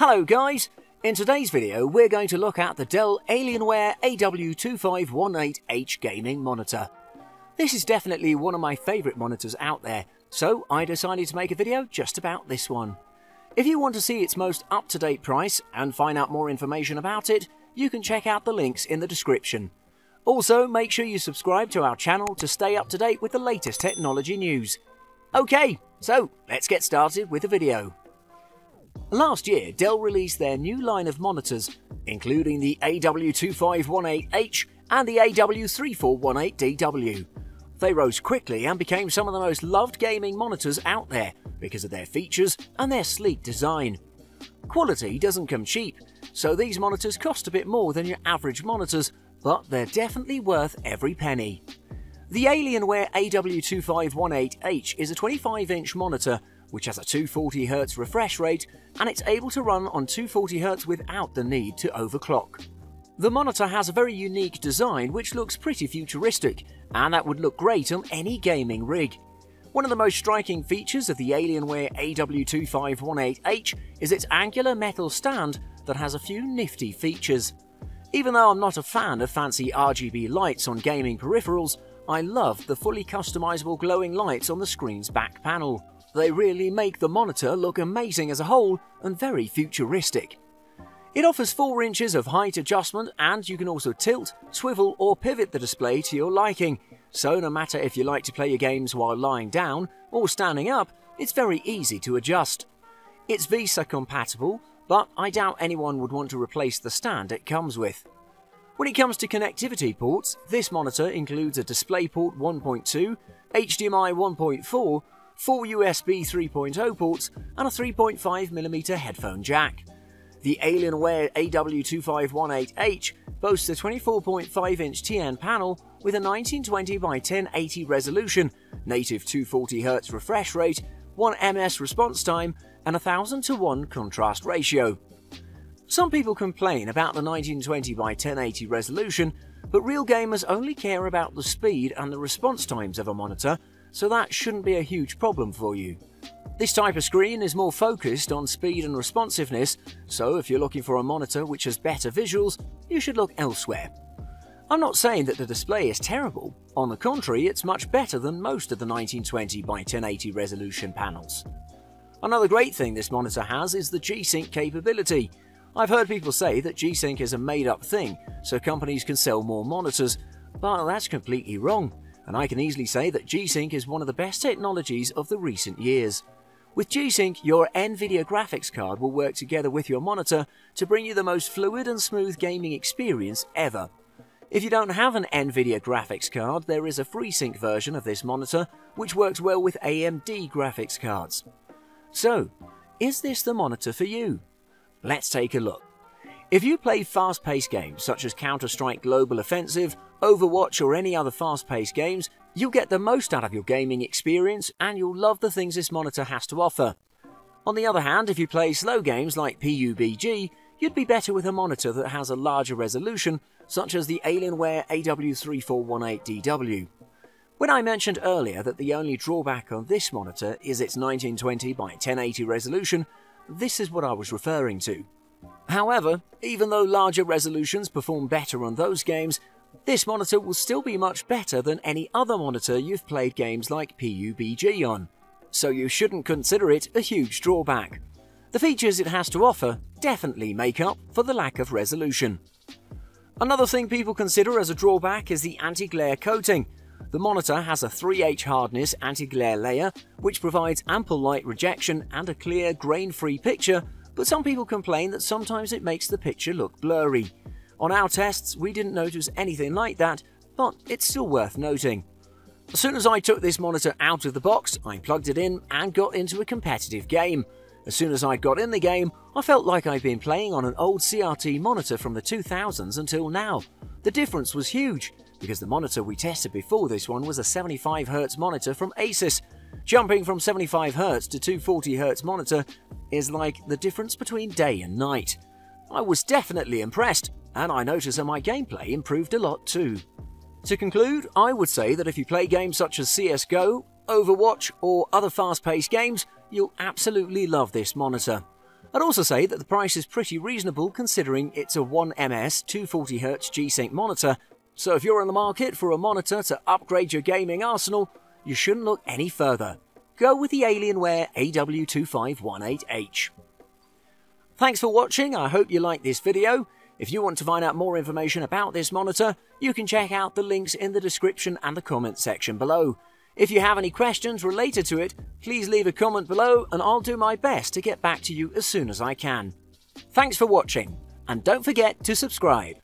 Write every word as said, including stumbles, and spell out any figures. Hello guys! In today's video we're going to look at the Dell Alienware A W two five one eight H gaming monitor. This is definitely one of my favourite monitors out there, so I decided to make a video just about this one. If you want to see its most up-to-date price and find out more information about it, you can check out the links in the description. Also make sure you subscribe to our channel to stay up to date with the latest technology news. Okay, so let's get started with the video. Last year, Dell released their new line of monitors, including the A W two five one eight H and the A W three four one eight D W. They rose quickly and became some of the most loved gaming monitors out there because of their features and their sleek design. Quality doesn't come cheap, so these monitors cost a bit more than your average monitors, but they're definitely worth every penny. The Alienware A W two five one eight H is a twenty-five inch monitor which has a two hundred forty hertz refresh rate, and it's able to run on two hundred forty hertz without the need to overclock. The monitor has a very unique design which looks pretty futuristic, and that would look great on any gaming rig. One of the most striking features of the Alienware A W two five one eight H is its angular metal stand that has a few nifty features. Even though I'm not a fan of fancy R G B lights on gaming peripherals, I love the fully customizable glowing lights on the screen's back panel. They really make the monitor look amazing as a whole and very futuristic. It offers four inches of height adjustment, and you can also tilt, swivel or pivot the display to your liking, so no matter if you like to play your games while lying down or standing up, it's very easy to adjust. It's VESA compatible, but I doubt anyone would want to replace the stand it comes with. When it comes to connectivity ports, this monitor includes a DisplayPort one point two, H D M I one point four, four U S B three point oh ports and a three point five millimeter headphone jack. The Alienware A W two five one eight H boasts a twenty-four point five inch T N panel with a nineteen twenty by ten eighty resolution, native two hundred forty hertz refresh rate, one milliseconds response time and a one thousand to one contrast ratio. Some people complain about the nineteen twenty by ten eighty resolution, but real gamers only care about the speed and the response times of a monitor, so that shouldn't be a huge problem for you. This type of screen is more focused on speed and responsiveness, so if you're looking for a monitor which has better visuals, you should look elsewhere. I'm not saying that the display is terrible, on the contrary, it's much better than most of the nineteen twenty by ten eighty resolution panels. Another great thing this monitor has is the G-Sync capability. I've heard people say that G-Sync is a made-up thing, so companies can sell more monitors, but that's completely wrong. And I can easily say that G-Sync is one of the best technologies of the recent years. With G-Sync, your NVIDIA graphics card will work together with your monitor to bring you the most fluid and smooth gaming experience ever. If you don't have an NVIDIA graphics card, there is a FreeSync version of this monitor which works well with A M D graphics cards. So, is this the monitor for you? Let's take a look. If you play fast-paced games such as Counter-Strike Global Offensive, Overwatch or any other fast-paced games, you'll get the most out of your gaming experience and you'll love the things this monitor has to offer. On the other hand, if you play slow games like P U B G, you'd be better with a monitor that has a larger resolution, such as the Alienware A W three four one eight D W. When I mentioned earlier that the only drawback on this monitor is its nineteen twenty by ten eighty resolution, this is what I was referring to. However, even though larger resolutions perform better on those games, this monitor will still be much better than any other monitor you've played games like P U B G on, so you shouldn't consider it a huge drawback. The features it has to offer definitely make up for the lack of resolution. Another thing people consider as a drawback is the anti-glare coating. The monitor has a three H hardness anti-glare layer which provides ample light rejection and a clear, grain-free picture, but some people complain that sometimes it makes the picture look blurry. On our tests, we didn't notice anything like that, but it's still worth noting. As soon as I took this monitor out of the box, I plugged it in and got into a competitive game. As soon as I got in the game, I felt like I'd been playing on an old C R T monitor from the two thousands until now. The difference was huge, because the monitor we tested before this one was a seventy-five hertz monitor from Asus. Jumping from seventy-five hertz to two hundred forty hertz monitor is like the difference between day and night. I was definitely impressed, and I noticed that my gameplay improved a lot too. To conclude, I would say that if you play games such as C S G O, Overwatch or other fast-paced games, you'll absolutely love this monitor. I'd also say that the price is pretty reasonable considering it's a one millimeter two hundred forty hertz G-Sync monitor, so if you're in the market for a monitor to upgrade your gaming arsenal, you shouldn't look any further. Go with the Alienware A W two five one eight H. Thanks for watching, I hope you liked this video. If you want to find out more information about this monitor, you can check out the links in the description and the comment section below. If you have any questions related to it, please leave a comment below and I'll do my best to get back to you as soon as I can. Thanks for watching, and don't forget to subscribe.